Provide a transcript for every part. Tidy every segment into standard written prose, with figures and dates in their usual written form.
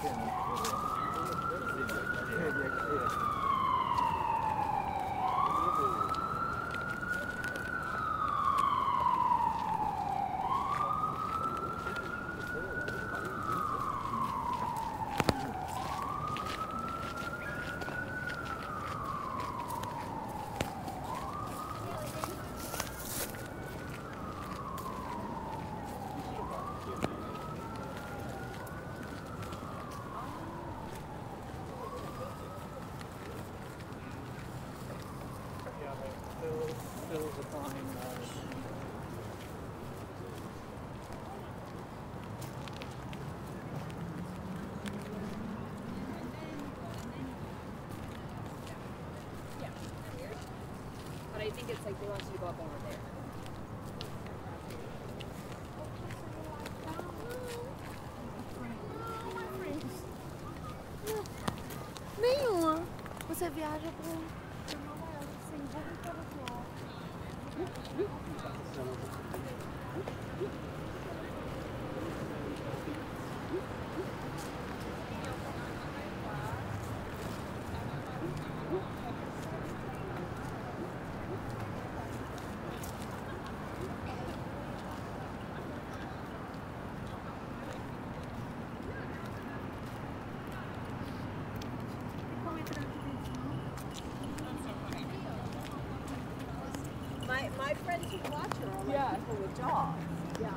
I think it's like they want you to go up over there. Nenhuma. Você viaja para Nova York sem voo para o my friends who watch her are like people with dogs. Yeah.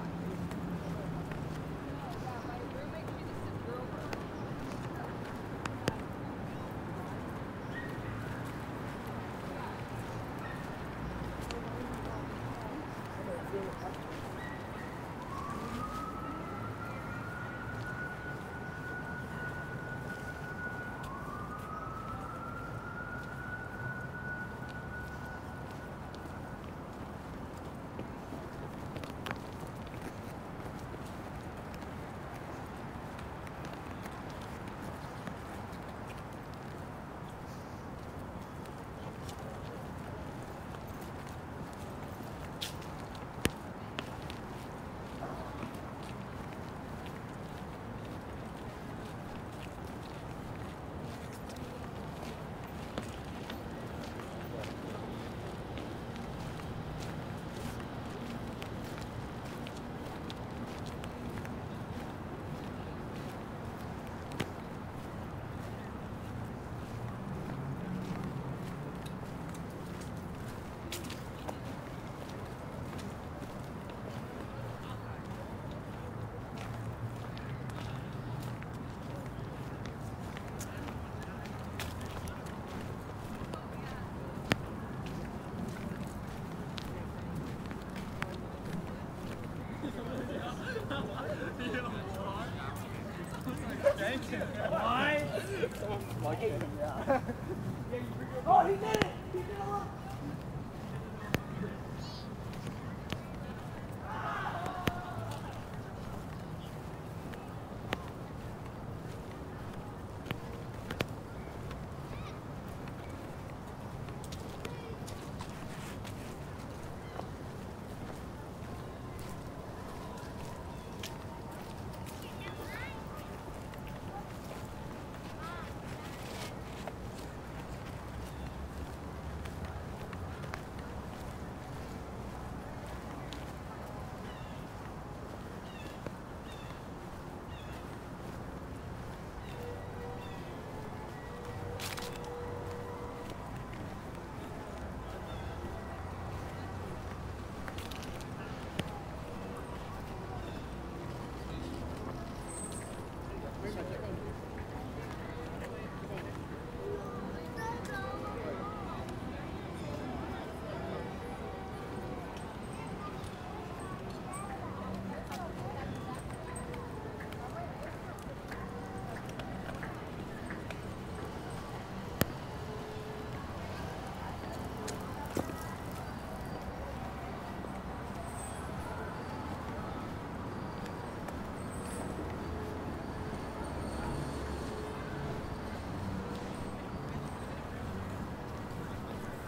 Why? So lucky. Yeah. Oh, he did it! He did a lot!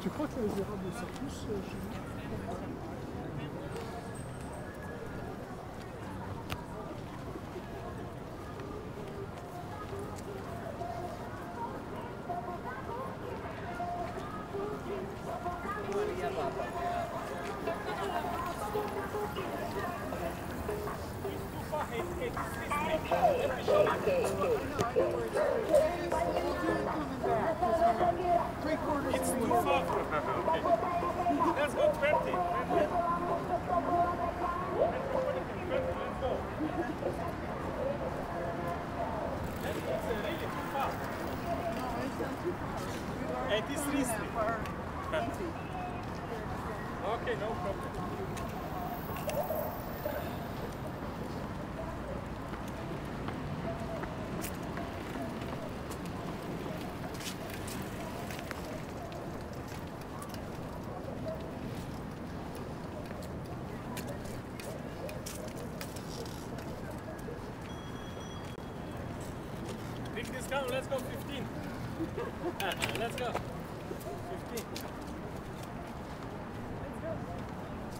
Tu crois que les érables sont tous Okay, no problem. Big discount, let's go 15. Let's go. 15.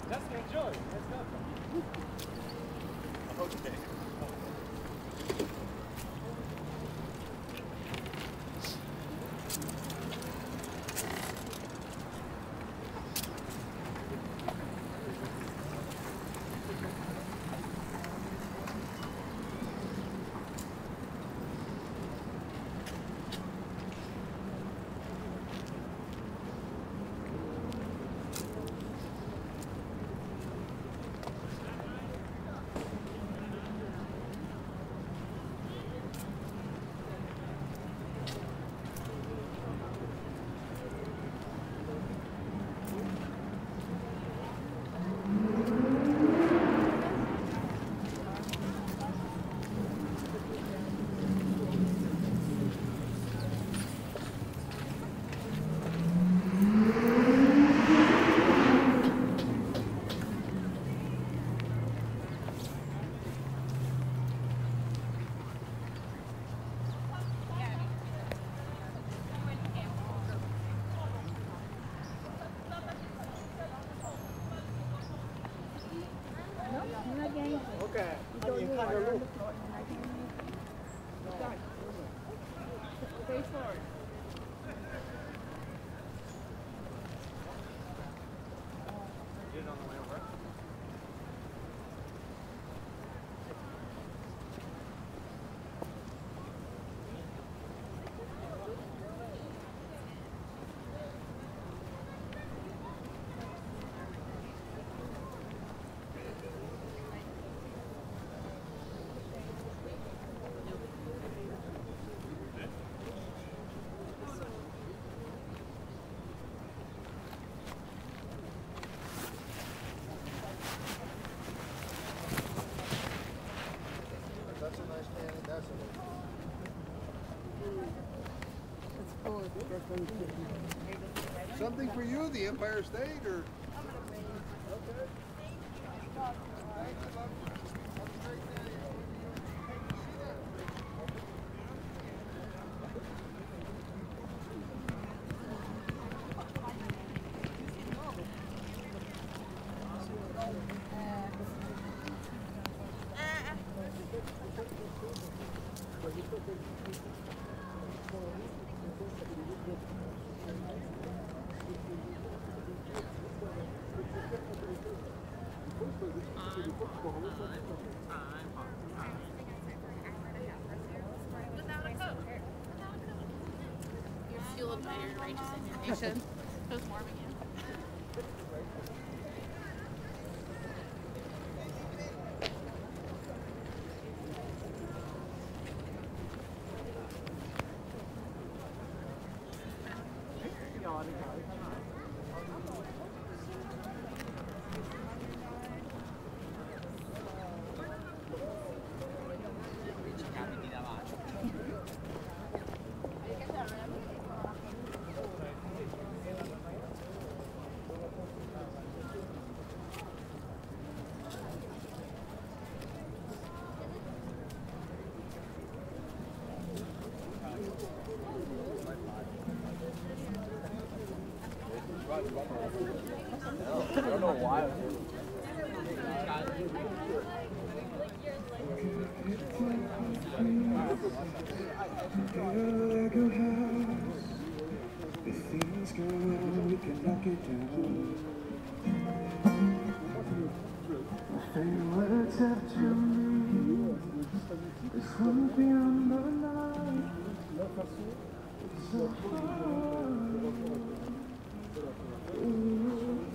Just enjoy. Let's go. Okay. Something for you, the Empire State, or? It was warm again. matter to me. It's something on the line. It's so hard. And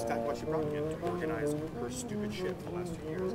that's what she brought in to organize her stupid shit for the last 2 years.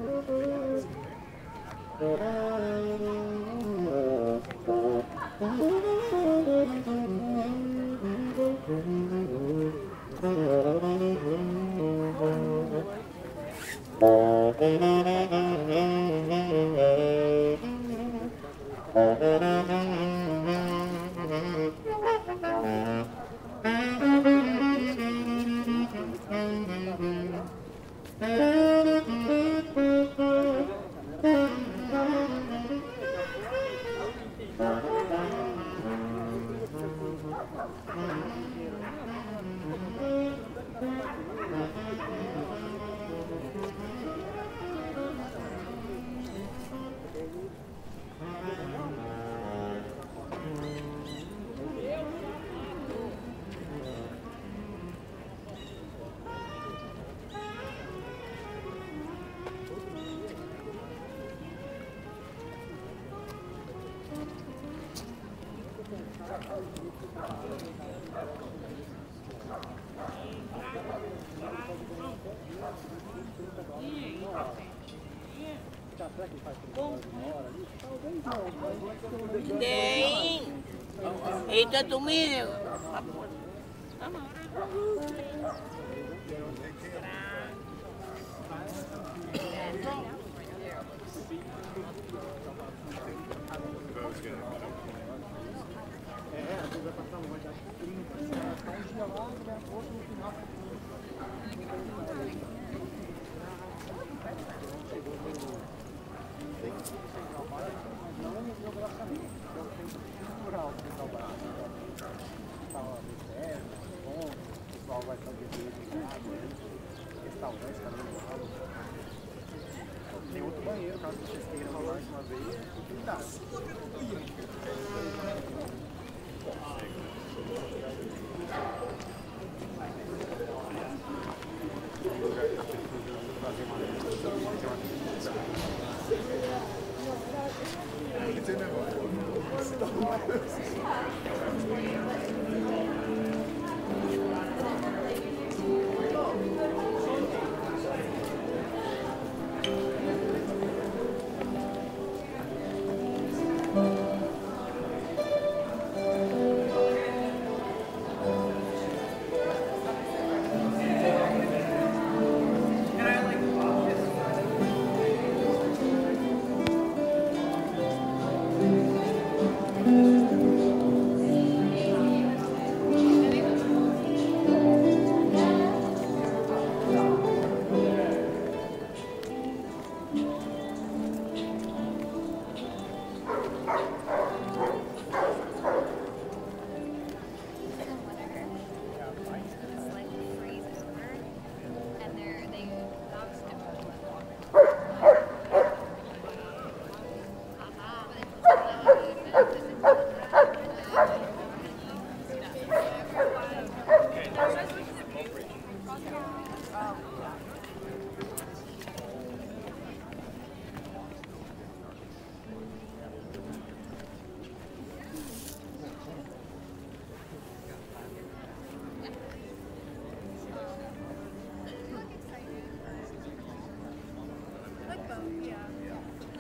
Eita, tu me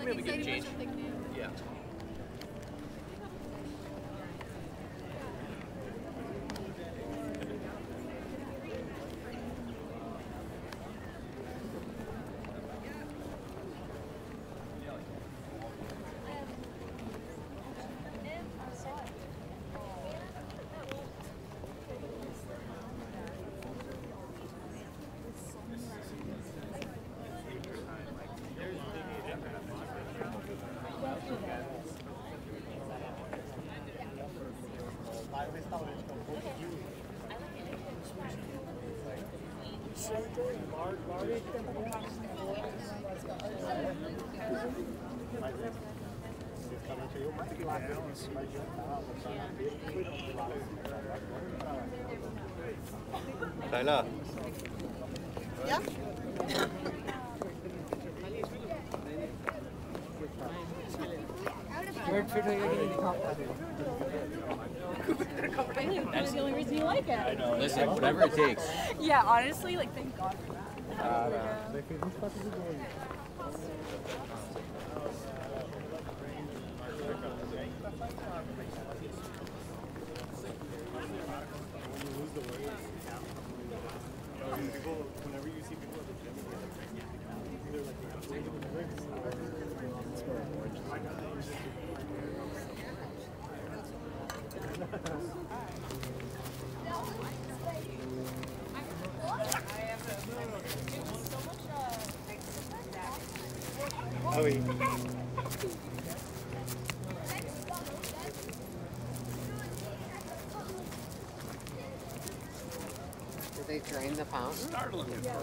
we have a good change. Yeah. Tyler. Yeah? That's the only reason you like it. Listen, whatever it takes. Yeah, honestly, like, thank God for that. Whenever you see people at the gym, they're like, They drain the fountain? Startling. Yeah.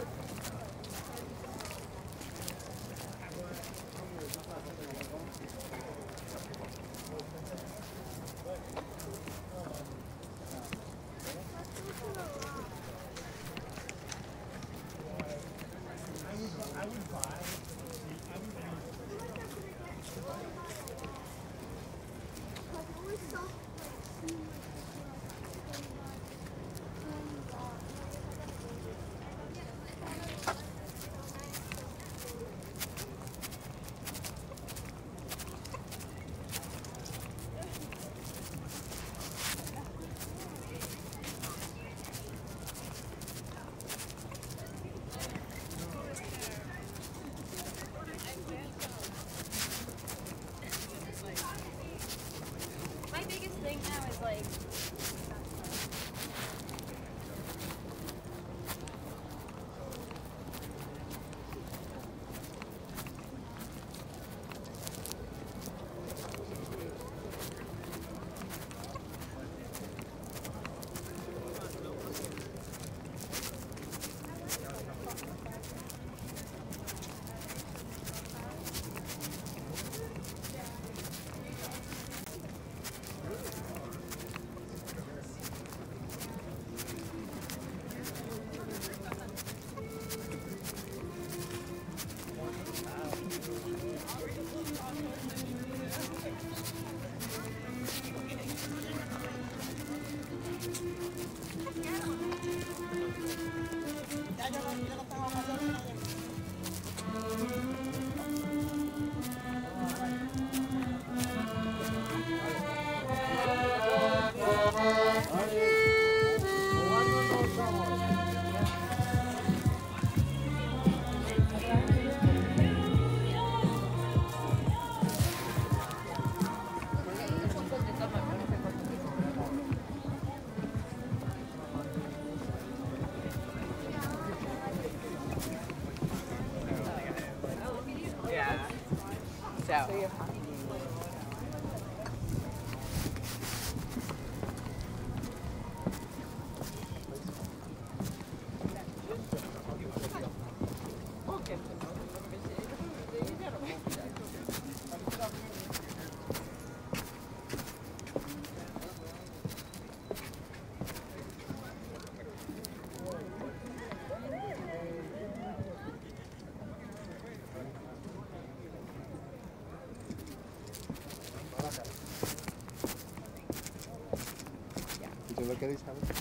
Look at these habits.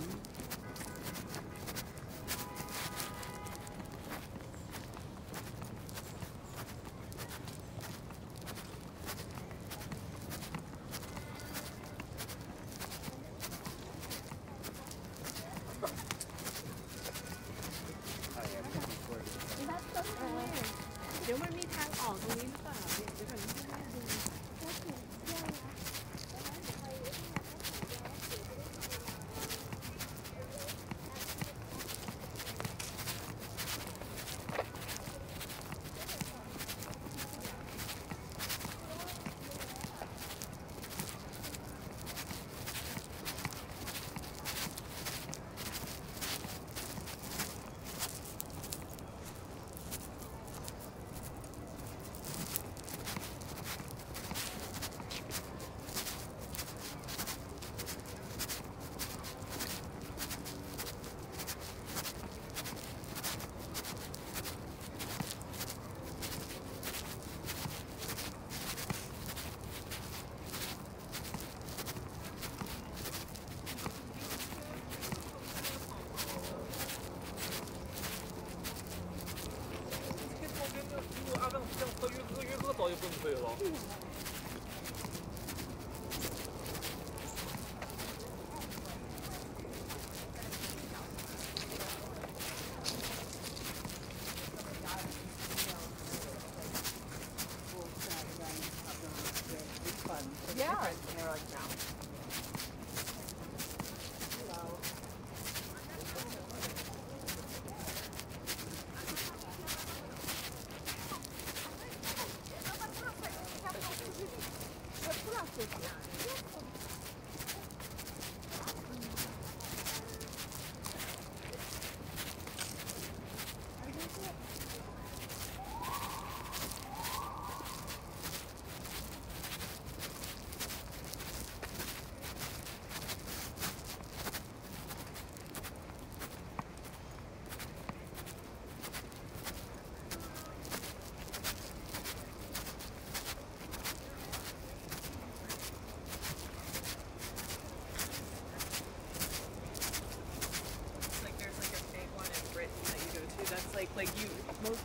就不能退了。Yeah, it's narrow down. Like you most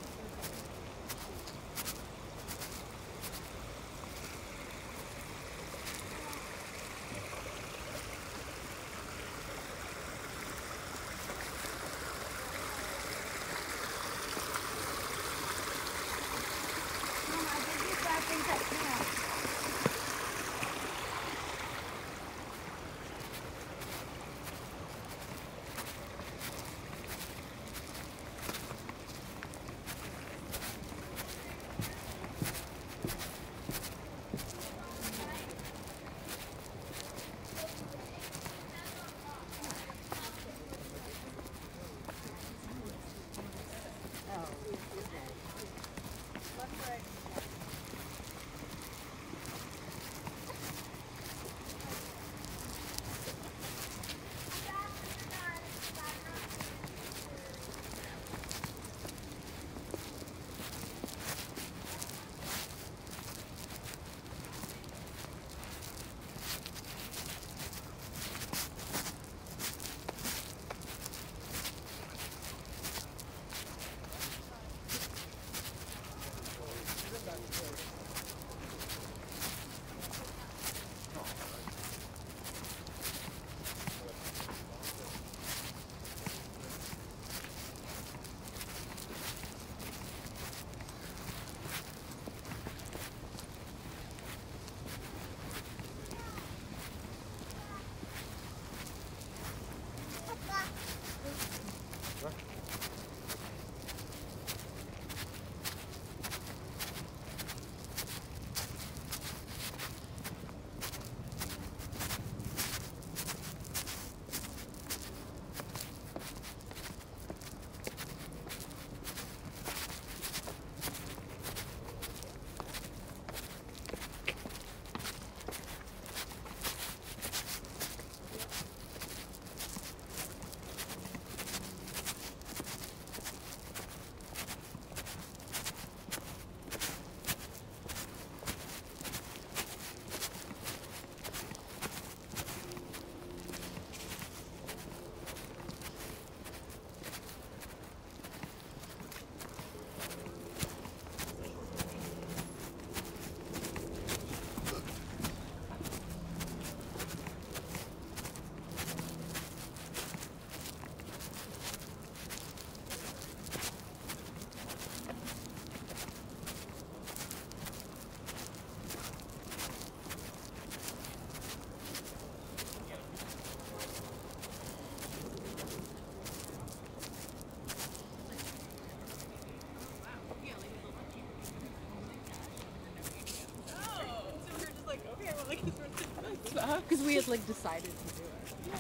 because we had like decided to do it. Yeah.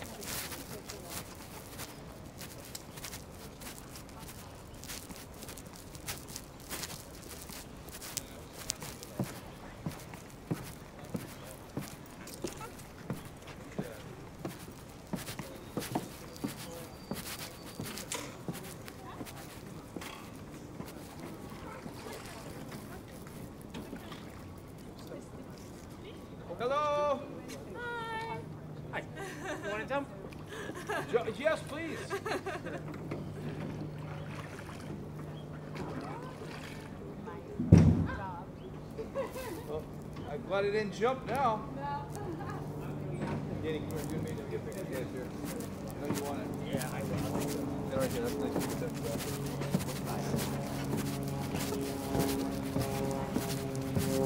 Hello. Hi. You want to dump? Yes, please. Glad it didn't jump now. No. Danny, come here. You and me to get a picture here. I know you want it. Yeah, I do. That right there. That's nice. Oh.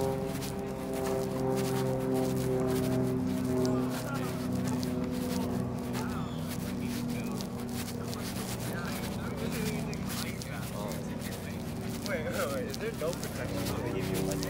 Wait, is there no protection? They give you like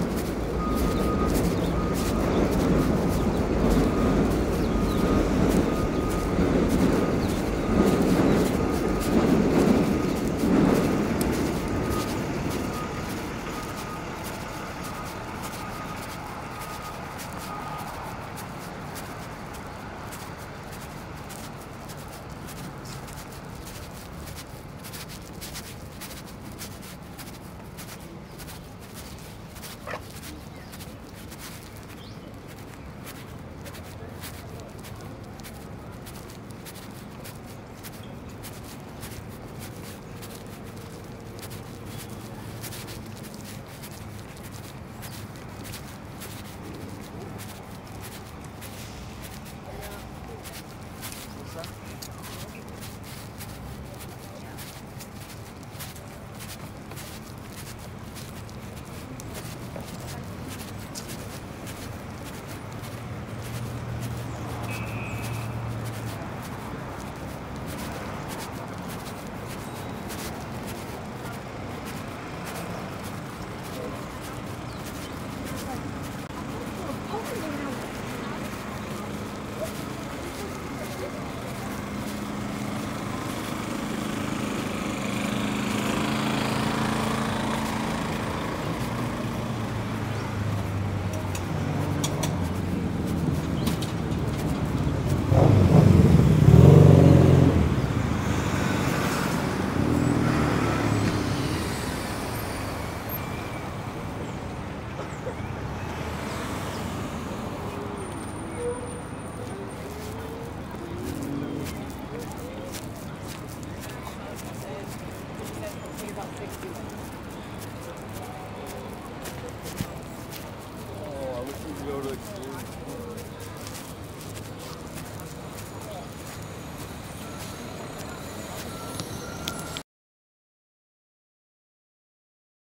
this?